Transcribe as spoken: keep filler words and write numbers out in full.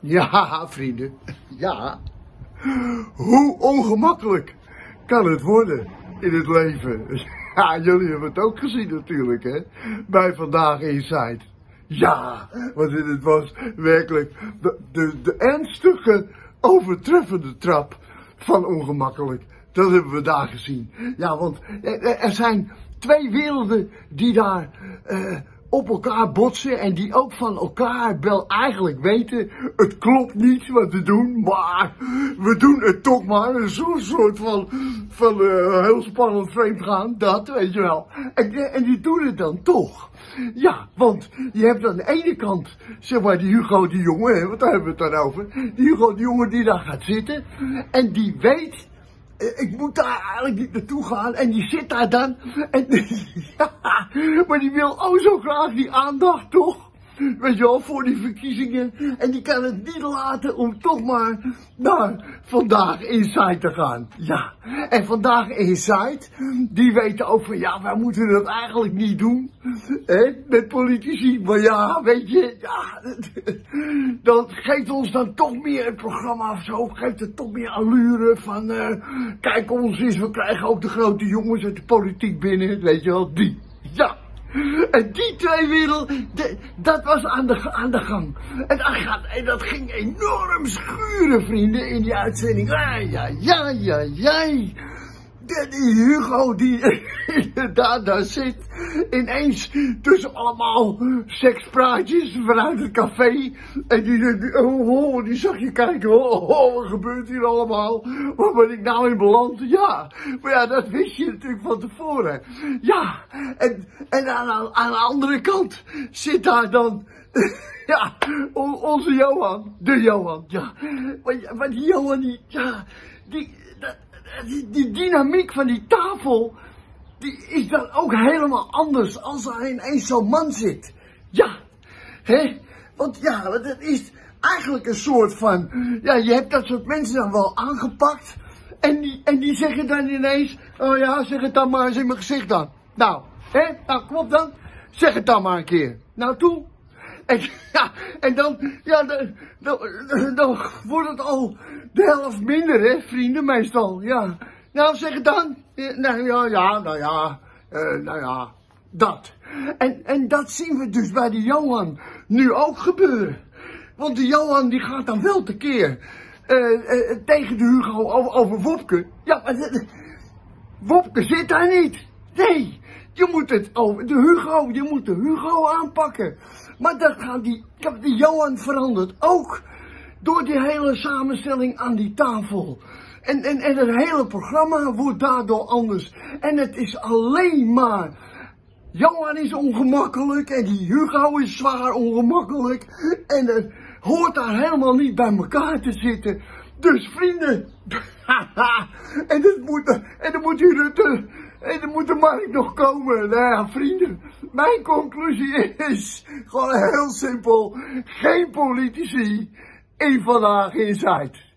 Ja, vrienden, ja. Hoe ongemakkelijk kan het worden in het leven? Ja, jullie hebben het ook gezien natuurlijk, hè? Bij Vandaag Inside. Ja, want dit was werkelijk de, de, de ernstige, overtreffende trap van ongemakkelijk. Dat hebben we daar gezien. Ja, want er, er zijn twee werelden die daar uh, op elkaar botsen en die ook van elkaar wel eigenlijk weten. Het klopt niet wat we doen, maar we doen het toch maar. Zo'n soort van, van uh, heel spannend vreemd gaan, dat weet je wel. En, en die doen het dan toch. Ja, want je hebt aan de ene kant, zeg maar, die Hugo de Jonge, hè, wat daar hebben we het dan over. Die Hugo de Jonge die daar gaat zitten en die weet... Ik moet daar eigenlijk niet naartoe gaan. En die zit daar dan. En, ja, maar die wil oh zo graag die aandacht, toch? Weet je wel, voor die verkiezingen. En die kan het niet laten om toch maar naar Vandaag Inside te gaan. Ja, en Vandaag Inside, die weten ook van, ja, wij moeten dat eigenlijk niet doen. Hè, met politici. Maar ja, weet je, ja, dat geeft ons dan toch meer het programma of zo. Geeft het toch meer allure van, uh, kijk ons eens, we krijgen ook de grote jongens uit de politiek binnen. Weet je wel, die. Ja. En die twee werelden, dat was aan de, aan de gang. En dat, gaat, en dat ging enorm schuren, vrienden, in die uitzending. Ja, ja, ja, ja, ja. Die Hugo die daar, daar zit, ineens tussen allemaal sekspraatjes vanuit het café. En die denkt, oh, oh, die zag je kijken, oh, oh, wat gebeurt hier allemaal? Waar ben ik nou in beland? Ja, maar ja, dat wist je natuurlijk van tevoren. Ja, en, en aan, aan de andere kant zit daar dan... Ja, onze Johan, de Johan, ja. Maar, maar die Johan, die... Ja, die dat, Die, die dynamiek van die tafel, die is dan ook helemaal anders als er ineens zo'n man zit. Ja, hè? Want ja, dat is eigenlijk een soort van, ja, je hebt dat soort mensen dan wel aangepakt. En die, en die zeggen dan ineens, oh ja, zeg het dan maar eens in mijn gezicht dan. Nou, hè? Nou, kom op dan. Zeg het dan maar een keer. Nou, toe. En, ja, en dan, ja, dan, dan, dan wordt het al de helft minder, hè, vrienden, meestal, ja. Nou, zeg het dan. Nou ja, ja, nou ja, uh, nou ja, dat. En, en dat zien we dus bij de Johan nu ook gebeuren. Want de Johan, die gaat dan wel tekeer uh, uh, tegen de Hugo over, over Wopke. Ja, maar uh, Wopke zit daar niet. Nee, je moet het over de Hugo, je moet de Hugo aanpakken. Maar dat gaat die, die Johan verandert ook door die hele samenstelling aan die tafel. En, en, en het hele programma wordt daardoor anders. En het is alleen maar, Johan is ongemakkelijk en die Hugo is zwaar ongemakkelijk. En het hoort daar helemaal niet bij elkaar te zitten. Dus vrienden, en dat moet, en dat moet die Rutte... En dan moet de markt nog komen. Nou ja, vrienden, mijn conclusie is gewoon heel simpel. Geen politici in Vandaag Inside.